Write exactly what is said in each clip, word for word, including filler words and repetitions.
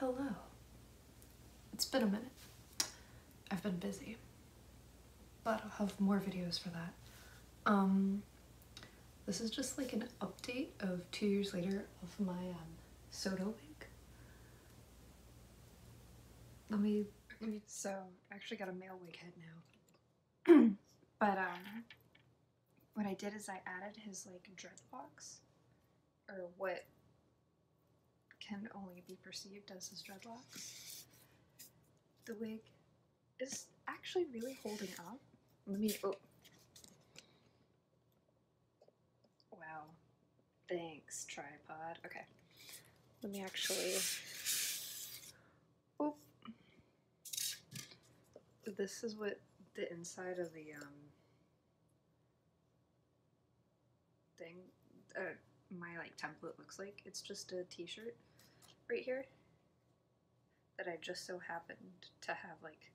Hello. It's been a minute. I've been busy, but I'll have more videos for that. Um, this is just like an update of two years later of my um, Souda wig. Let me, let me, so I actually got a male wig head now. But um, what I did is I added his like dreadlocks, or what can only be perceived as his dreadlocks. The wig is actually really holding up. Let me, oh. Wow. Thanks, tripod. Okay. Let me actually, oh. This is what the inside of the, um, thing, uh, my, like, template looks like. It's just a t-shirt right here that I just so happened to have, like,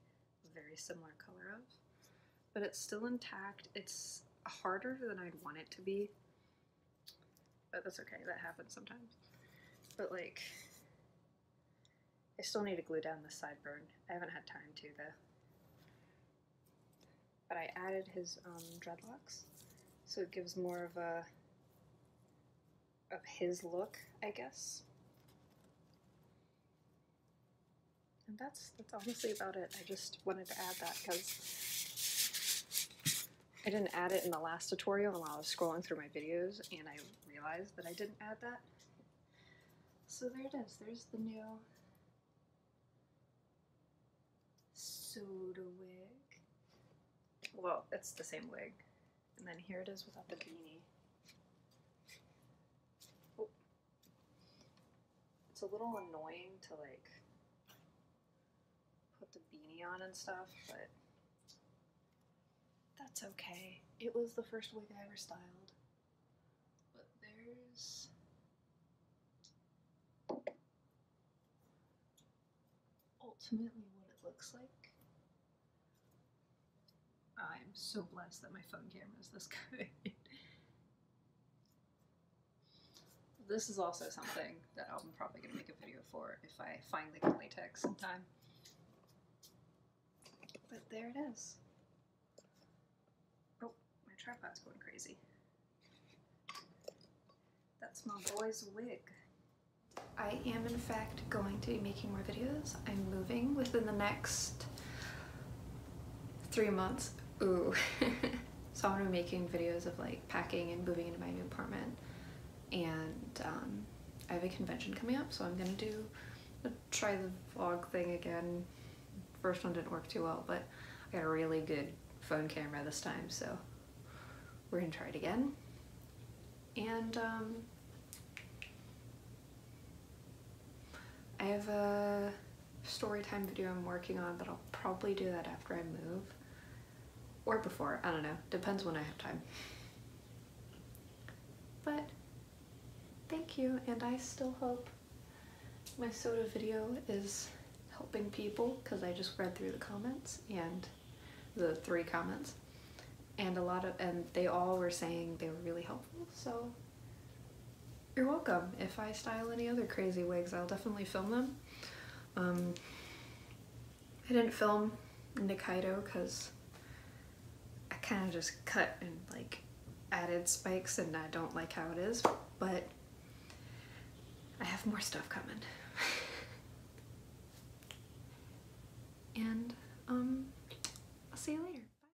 very similar color of, but it's still intact. It's harder than I'd want it to be, but that's okay, that happens sometimes. But like, I still need to glue down the sideburn. I haven't had time to though. But I added his um, dreadlocks, so it gives more of a of his look, I guess. And that's, that's honestly about it. I just wanted to add that because I didn't add it in the last tutorial while I was scrolling through my videos, and I realized that I didn't add that. So there it is. There's the new Souda wig. Well, it's the same wig. And then here it is without the beanie. Oh. It's a little annoying to like the beanie on and stuff, but that's okay. It was the first wig I ever styled. But there's ultimately what it looks like. I'm so blessed that my phone camera is this good. This is also something that I'm probably gonna make a video for if I find the latex sometime. But there it is. Oh, my tripod's going crazy. That's my boy's wig. I am in fact going to be making more videos. I'm moving within the next three months. Ooh. So I'm gonna be making videos of like packing and moving into my new apartment. And um, I have a convention coming up, so I'm gonna do, try the vlog thing again. First one didn't work too well, but I got a really good phone camera this time, so we're gonna try it again. And um, I have a story time video I'm working on, but I'll probably do that after I move or before, I don't know, depends when I have time. But thank you, and I still hope my Souda video is helping people, because I just read through the comments and the three comments and a lot of and they all were saying they were really helpful. So you're welcome. If I style any other crazy wigs, I'll definitely film them. um I didn't film Nikaido because I kind of just cut and like added spikes and I don't like how it is, but I have more stuff coming. And um, I'll see you later.